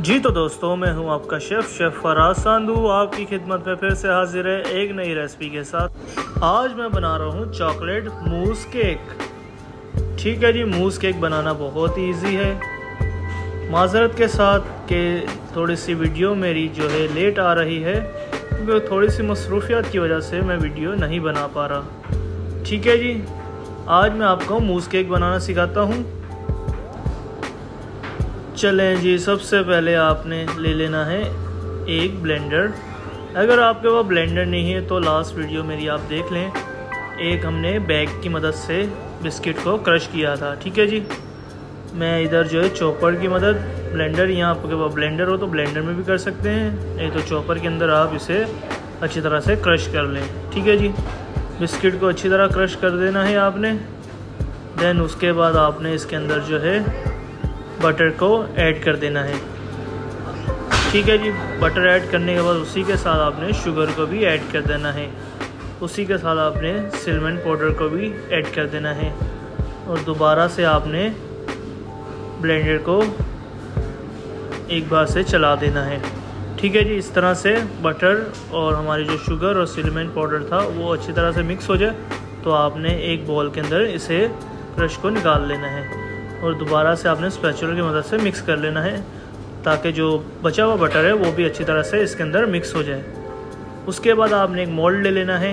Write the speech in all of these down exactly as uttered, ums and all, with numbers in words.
जी तो दोस्तों, मैं हूं आपका शेफ शेफ फराज सांधू, आपकी खिदमत में फिर से हाजिर है एक नई रेसिपी के साथ। आज मैं बना रहा हूं चॉकलेट मूस केक। ठीक है जी, मूस केक बनाना बहुत ही ईजी है। माजरत के साथ के थोड़ी सी वीडियो मेरी जो है लेट आ रही है, क्योंकि थोड़ी सी मसरूफियात की वजह से मैं वीडियो नहीं बना पा रहा। ठीक है जी, आज मैं आपको मूस केक बनाना सिखाता हूँ। चलें जी, सबसे पहले आपने ले लेना है एक ब्लेंडर। अगर आपके पास ब्लेंडर नहीं है तो लास्ट वीडियो मेरी आप देख लें, एक हमने बैग की मदद से बिस्किट को क्रश किया था। ठीक है जी, मैं इधर जो है चॉपर की मदद, ब्लेंडर यहाँ आपके पास ब्लेंडर हो तो ब्लेंडर में भी कर सकते हैं, नहीं तो चॉपर के अंदर आप इसे अच्छी तरह से क्रश कर लें। ठीक है जी, बिस्किट को अच्छी तरह क्रश कर देना है आपने। देन उसके बाद आपने इसके अंदर जो है बटर को ऐड कर देना है। ठीक है जी, बटर ऐड करने के बाद उसी के साथ आपने शुगर को भी ऐड कर देना है, उसी के साथ आपने सिनेमन पाउडर को भी ऐड कर देना है, और दोबारा से आपने ब्लेंडर को एक बार से चला देना है। ठीक है जी, इस तरह से बटर और हमारी जो शुगर और सिनेमन पाउडर था वो अच्छी तरह से मिक्स हो जाए तो आपने एक बॉल के अंदर इसे क्रश को निकाल लेना है, और दोबारा से आपने स्पैचुला की मदद से मिक्स कर लेना है ताकि जो बचा हुआ बटर है वो भी अच्छी तरह से इसके अंदर मिक्स हो जाए। उसके बाद आपने एक मोल्ड ले लेना है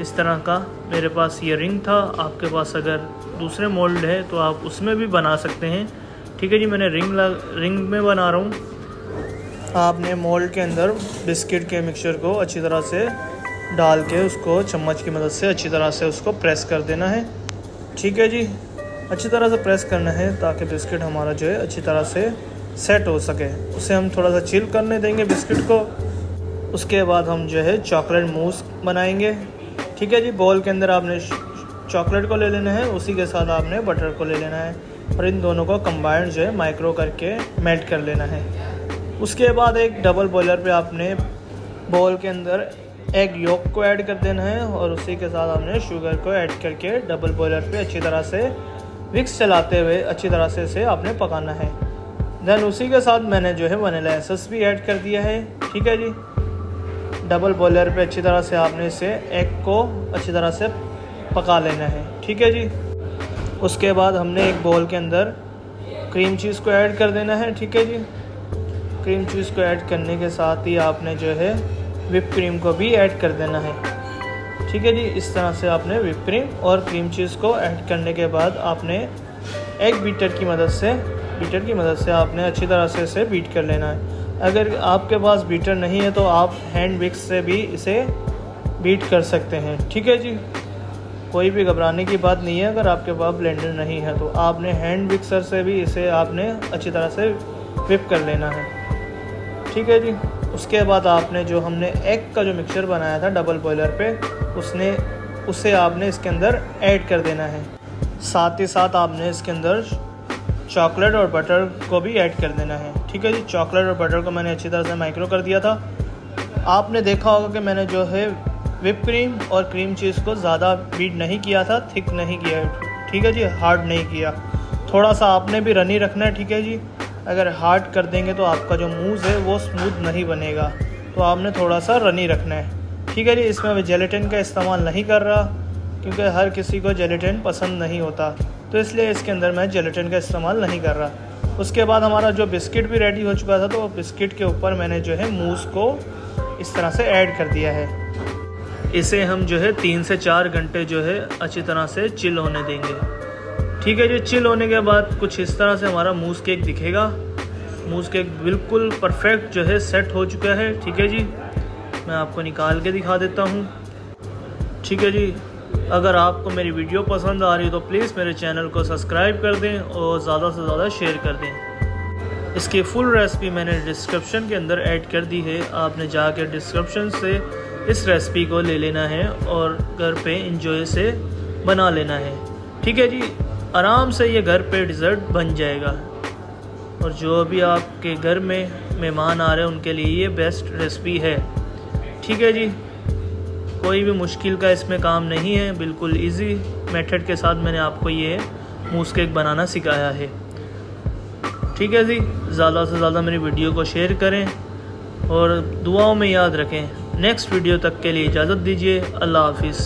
इस तरह का। मेरे पास ये रिंग था, आपके पास अगर दूसरे मोल्ड है तो आप उसमें भी बना सकते हैं। ठीक है जी, मैंने रिंग रिंग में बना रहा हूँ। आपने मोल्ड के अंदर बिस्किट के मिक्सचर को अच्छी तरह से डाल के उसको चम्मच की मदद से अच्छी तरह से उसको प्रेस कर देना है। ठीक है जी, अच्छी तरह से प्रेस करना है ताकि बिस्किट हमारा जो है अच्छी तरह से सेट हो सके। उसे हम थोड़ा सा चिल करने देंगे बिस्किट को, उसके बाद हम जो है चॉकलेट मूस बनाएंगे। ठीक है जी, बॉल के अंदर आपने चॉकलेट को ले लेना है, उसी के साथ आपने बटर को ले लेना है, और इन दोनों को कंबाइंड जो है माइक्रो करके मेल्ट कर लेना है। उसके बाद एक डबल बॉयलर पर आपने बॉल के अंदर एक योक को ऐड कर देना है, और उसी के साथ आपने शुगर को ऐड करके डबल बॉयलर पर अच्छी तरह से विक्स चलाते हुए अच्छी तरह से इसे आपने पकाना है। देन उसी के साथ मैंने जो है वनीला एसेंस भी ऐड कर दिया है। ठीक है जी, डबल बॉयलर पे अच्छी तरह से आपने इसे एग को अच्छी तरह से पका लेना है। ठीक है जी, उसके बाद हमने एक बॉल के अंदर क्रीम चीज़ को ऐड कर देना है। ठीक है जी, क्रीम चीज़ को ऐड करने के साथ ही आपने जो है व्हिप क्रीम को भी ऐड कर देना है। ठीक है जी, इस तरह से आपने व्हिप क्रीम और क्रीम चीज़ को ऐड करने के बाद आपने एग बीटर की मदद से बीटर की मदद से आपने अच्छी तरह से इसे बीट कर लेना है। अगर आपके पास बीटर नहीं है तो आप हैंड विक्स से भी इसे बीट कर सकते हैं। ठीक है जी, कोई भी घबराने की बात नहीं है। अगर आपके पास ब्लेंडर नहीं है तो आपने हैंड विक्सर से भी इसे आपने अच्छी तरह से व्हिप कर लेना है। ठीक है जी, उसके बाद आपने जो हमने एग का जो मिक्सचर बनाया था डबल बॉयलर पे, उसने उसे आपने इसके अंदर ऐड कर देना है। साथ ही साथ आपने इसके अंदर चॉकलेट और बटर को भी ऐड कर देना है। ठीक है जी, चॉकलेट और बटर को मैंने अच्छी तरह से माइक्रो कर दिया था। आपने देखा होगा कि मैंने जो है व्हिप क्रीम और क्रीम चीज़ को ज़्यादा बीट नहीं किया था, थिक नहीं किया। ठीक है जी, हार्ड नहीं किया, थोड़ा सा आपने भी रनी रखना है। ठीक है जी, अगर हार्ड कर देंगे तो आपका जो मूस है वो स्मूथ नहीं बनेगा, तो आपने थोड़ा सा रनी रखना है। ठीक है जी, इसमें मैं जेलेटिन का इस्तेमाल नहीं कर रहा क्योंकि हर किसी को जेलेटिन पसंद नहीं होता, तो इसलिए इसके अंदर मैं जेलेटिन का इस्तेमाल नहीं कर रहा। उसके बाद हमारा जो बिस्किट भी रेडी हो चुका था, तो बिस्किट के ऊपर मैंने जो है मूस को इस तरह से ऐड कर दिया है। इसे हम जो है तीन से चार घंटे जो है अच्छी तरह से चिल होने देंगे। ठीक है जी, चिल होने के बाद कुछ इस तरह से हमारा मूस केक दिखेगा। मूस केक बिल्कुल परफेक्ट जो है सेट हो चुका है। ठीक है जी, मैं आपको निकाल के दिखा देता हूँ। ठीक है जी, अगर आपको मेरी वीडियो पसंद आ रही हो तो प्लीज़ मेरे चैनल को सब्सक्राइब कर दें और ज़्यादा से ज़्यादा शेयर कर दें। इसकी फुल रेसिपी मैंने डिस्क्रिप्शन के अंदर ऐड कर दी है, आपने जाके डिस्क्रिप्शन से इस रेसिपी को ले लेना है और घर पे इंजॉय से बना लेना है। ठीक है जी, आराम से ये घर पे डिज़र्ट बन जाएगा, और जो भी आपके घर में मेहमान आ रहे हैं उनके लिए ये बेस्ट रेसिपी है। ठीक है जी, कोई भी मुश्किल का इसमें काम नहीं है, बिल्कुल इजी मेथड के साथ मैंने आपको ये मूस केक बनाना सिखाया है। ठीक है जी, ज़्यादा से ज़्यादा मेरी वीडियो को शेयर करें और दुआओं में याद रखें। नेक्स्ट वीडियो तक के लिए इजाज़त दीजिए। अल्लाह हाफिज़।